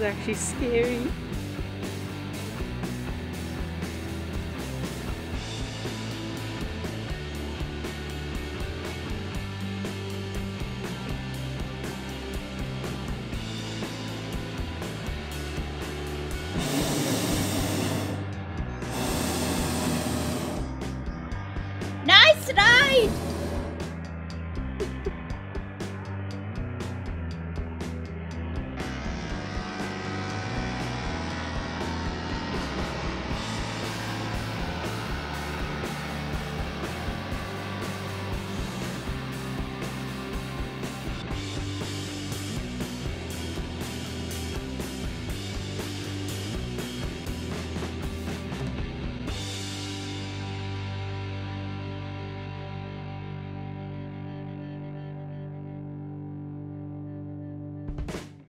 is actually scary. Nice ride!